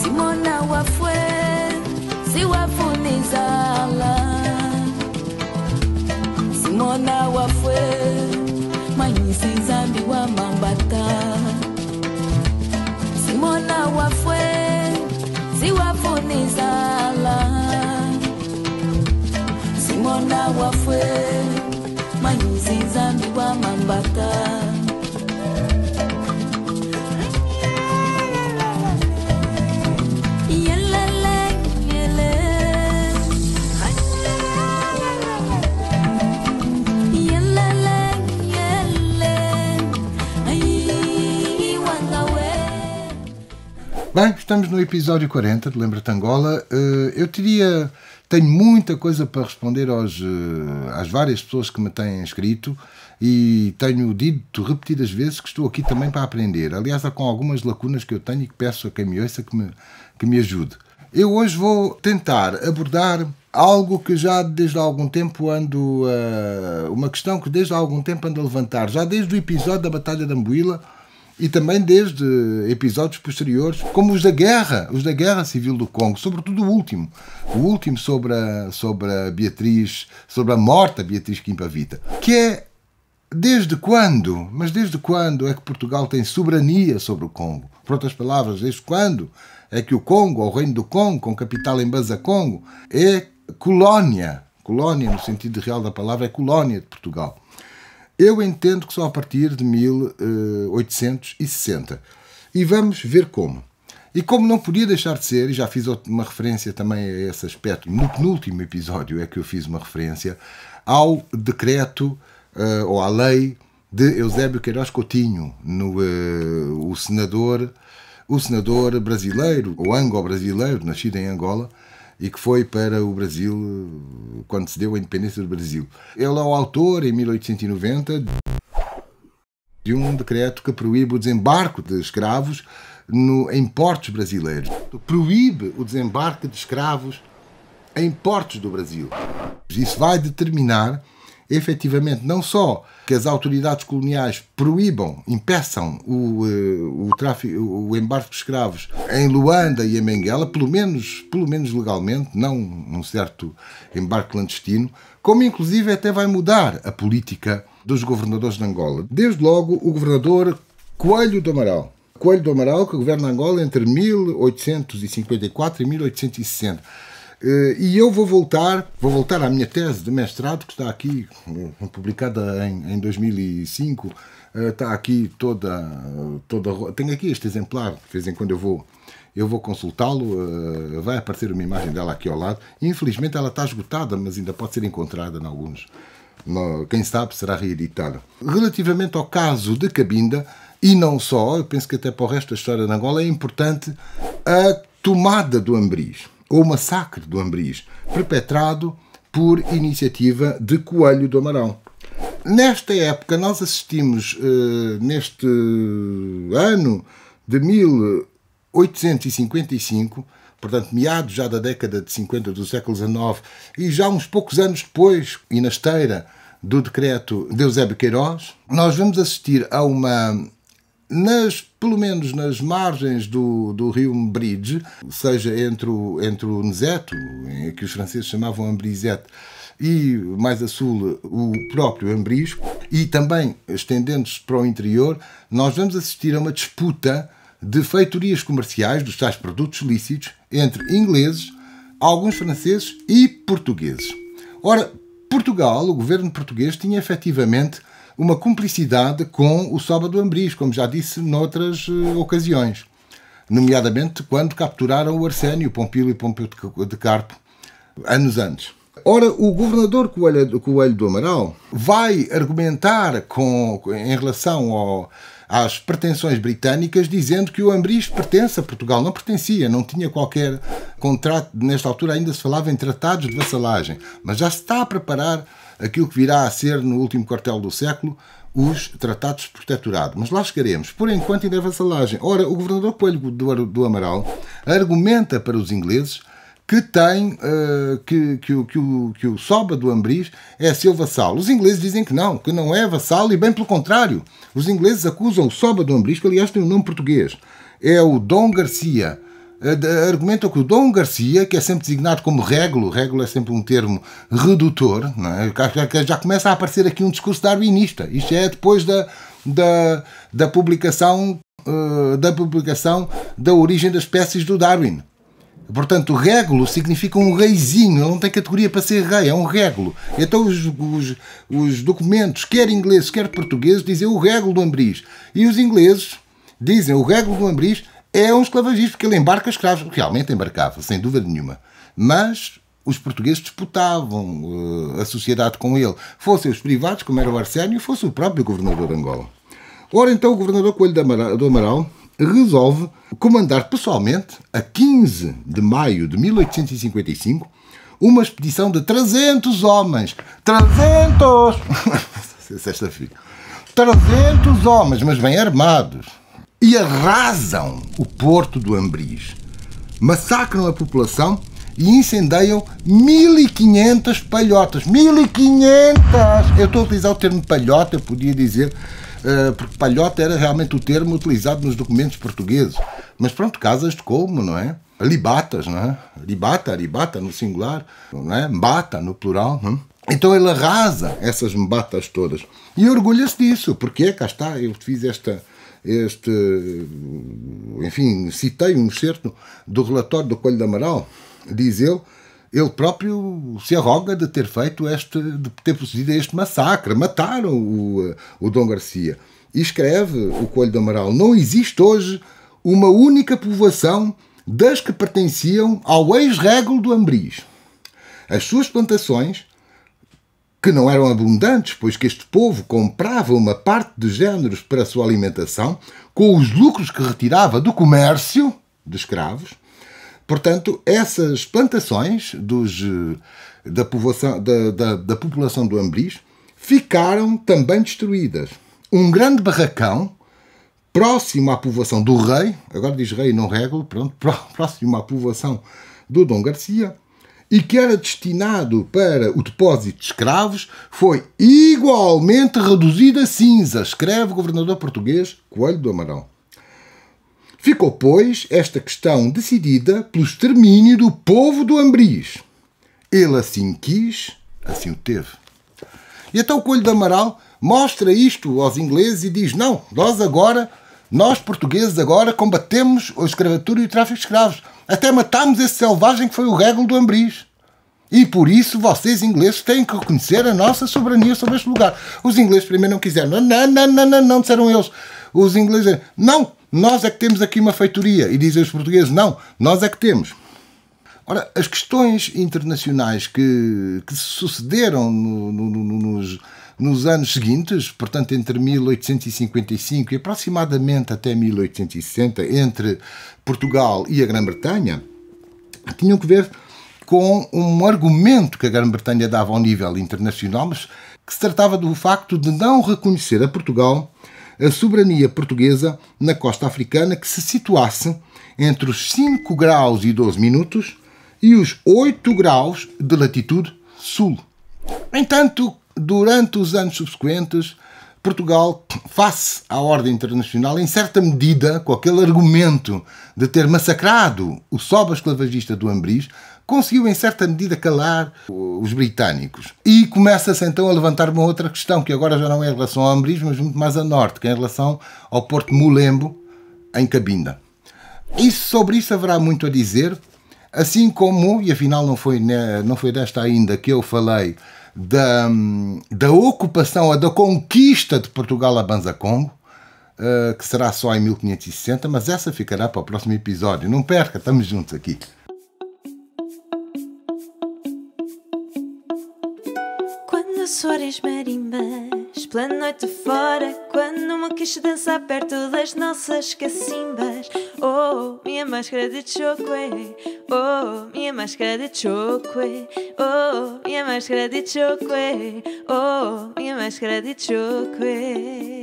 Simona wafwe siwafunizala Simona wafwe manyisi zambi wa mambata Simona wafwe siwafunizala Simona wafwe manyisi zambi wa mambata Bem, estamos no episódio 40 de Lembra Tangola. Eu tenho muita coisa para responder às várias pessoas que me têm escrito e tenho dito repetidas vezes que estou aqui também para aprender. Aliás, há com algumas lacunas que eu tenho e que peço a quem me ouça que me ajude. Eu hoje vou tentar abordar algo que já desde há algum tempo ando... uma questão que desde há algum tempo ando a levantar. Já desde o episódio da Batalha da Moíla, e também desde episódios posteriores, como os da guerra civil do Congo, sobretudo o último sobre a morta Beatriz Kimpa Vita, que é desde quando é que Portugal tem soberania sobre o Congo? Por outras palavras, desde quando é que o Congo, o reino do Congo, com capital em Mbanza Congo, é colónia no sentido real da palavra, é colónia de Portugal. Eu entendo que só a partir de 1860. E vamos ver como. E como não podia deixar de ser, e já fiz uma referência também a esse aspecto, no penúltimo episódio é que eu fiz uma referência ao decreto, ou à lei, de Eusébio Queiroz Coutinho, o senador brasileiro, ou anglo-brasileiro, nascido em Angola, e que foi para o Brasil quando se deu a independência do Brasil. Ele é o autor, em 1890, de um decreto que proíbe o desembarque de escravos em portos brasileiros. Proíbe o desembarque de escravos em portos do Brasil. Isso vai determinar, efetivamente, não só que as autoridades coloniais proíbam, impeçam o embarque de escravos em Luanda e em Benguela, pelo menos legalmente, não um certo embarque clandestino, como inclusive até vai mudar a política dos governadores de Angola. Desde logo o governador Coelho do Amaral, que governa Angola entre 1854 e 1860. E eu vou voltar à minha tese de mestrado, que está aqui, publicada em 2005, está aqui toda... Tenho aqui este exemplar, de vez em quando eu vou consultá-lo, vai aparecer uma imagem dela aqui ao lado. Infelizmente ela está esgotada, mas ainda pode ser encontrada em alguns. Quem sabe será reeditada. Relativamente ao caso de Cabinda, e não só, eu penso que até para o resto da história de Angola é importante a tomada do Ambriz, ou o massacre do Ambriz, perpetrado por iniciativa de Coelho do Amaral. Nesta época, nós assistimos, neste ano de 1855, portanto, meados já da década de 50 do século XIX, e já uns poucos anos depois, e na esteira do decreto de Eusébio Queiroz, nós vamos assistir a uma... pelo menos nas margens do rio Mbridge, ou seja, entre o Nzeto, que os franceses chamavam Ambrizete, e mais a sul o próprio Ambriz, e também estendendo-se para o interior, nós vamos assistir a uma disputa de feitorias comerciais, dos tais produtos lícitos, entre ingleses, alguns franceses e portugueses. Ora, Portugal, o governo português, tinha efetivamente uma cumplicidade com o Soba do Ambriz, como já disse noutras ocasiões, nomeadamente quando capturaram o Arsénio, Pompilio e Pompeu de Carpo, anos antes. Ora, o governador Coelho do Amaral vai argumentar em relação às pretensões britânicas, dizendo que o Ambriz pertence a Portugal. Não pertencia, não tinha qualquer contrato. Nesta altura ainda se falava em tratados de vassalagem, mas já se está a preparar aquilo que virá a ser, no último quartel do século, os tratados de protetorado. Mas lá chegaremos. Por enquanto ainda é vassalagem. Ora, o governador Coelho do Amaral argumenta para os ingleses que tem que o Soba do Ambriz é seu vassalo. Os ingleses dizem que não é vassalo, e bem pelo contrário. Os ingleses acusam o Soba do Ambriz, que aliás tem um nome português. É o Dom Garcia, argumentam que o Dom Garcia, que é sempre designado como Reglo, Reglo é sempre um termo redutor, não é? Já começa a aparecer aqui um discurso darwinista. Isto é depois da publicação da origem das espécies do Darwin. Portanto, Reglo significa um reizinho, ele não tem categoria para ser rei, é um Reglo. Então os documentos, quer ingleses, quer portugueses, dizem o Reglo do Ambriz. E os ingleses dizem o Reglo do Ambriz é um esclavagista, porque ele embarca escravos. Realmente embarcava, sem dúvida nenhuma. Mas os portugueses disputavam a sociedade com ele. Fossem os privados, como era o Arsénio, fosse o próprio governador de Angola. Ora, então, o governador Coelho do Amaral resolve comandar pessoalmente, a 15 de maio de 1855, uma expedição de 300 homens. 300! Sexta-feira. 300 homens, mas bem armados. E arrasam o porto do Ambriz. Massacram a população e incendeiam 1500 palhotas. 1500! Eu estou a utilizar o termo palhota, eu podia dizer... porque palhota era realmente o termo utilizado nos documentos portugueses. Mas pronto, casas de colmo, não é? Libatas, não é? Libata, libata no singular, não é? Mbata no plural, não é? Então ele arrasa essas mbatas todas. E orgulha-se disso, porque cá está, eu fiz enfim, citei um excerto do relatório do Coelho do Amaral, diz ele próprio se arroga de ter feito de ter procedido a este massacre. Mataram o Dom Garcia. E escreve o Coelho do Amaral: não existe hoje uma única povoação das que pertenciam ao ex-Reglo do Ambriz. As suas plantações, que não eram abundantes, pois que este povo comprava uma parte de géneros para a sua alimentação, com os lucros que retirava do comércio de escravos. Portanto, essas plantações da população do Ambriz ficaram também destruídas. Um grande barracão, próximo à povoação do rei, agora diz rei e não Reglo, pronto, próximo à povoação do Dom Garcia, e que era destinado para o depósito de escravos, foi igualmente reduzido a cinza, escreve o governador português Coelho do Amaral. Ficou, pois, esta questão decidida pelo extermínio do povo do Ambriz. Ele assim quis, assim o teve. E então o Coelho do Amaral mostra isto aos ingleses e diz: não, nós portugueses agora combatemos a escravatura e o tráfico de escravos. Até matámos esse selvagem que foi o Reglo do Ambriz. E por isso vocês, ingleses, têm que reconhecer a nossa soberania sobre este lugar. Os ingleses primeiro não quiseram. Não, disseram eles. Os ingleses, não. Nós é que temos aqui uma feitoria. E dizem os portugueses, não, nós é que temos. Ora, as questões internacionais que se sucederam nos anos seguintes, portanto entre 1855 e aproximadamente até 1860, entre Portugal e a Grã-Bretanha, tinham que ver com um argumento que a Grã-Bretanha dava ao nível internacional, mas que se tratava do facto de não reconhecer a Portugal a soberania portuguesa na costa africana, que se situasse entre os 5 graus e 12 minutos e os 8 graus de latitude sul. Entanto, durante os anos subsequentes, Portugal, face à ordem internacional, em certa medida, com aquele argumento de ter massacrado o soba esclavagista do Ambriz, conseguiu em certa medida calar os britânicos. E começa-se então a levantar uma outra questão, que agora já não é em relação ao Ambriz, mas muito mais a norte, que é em relação ao Porto Mulembo, em Cabinda. E sobre isso haverá muito a dizer, assim como, e afinal não foi desta ainda que eu falei, da ocupação, da conquista de Portugal a Mbanza Congo, que será só em 1560, mas essa ficará para o próximo episódio. Não perca, estamos juntos aqui. Soares marimbas, pela noite fora, quando me quis dançar perto das nossas cacimbas. Oh, minha máscara de chocuê, oh, minha máscara de chocuê, oh, minha máscara de chocuê, oh, minha máscara de chocuê.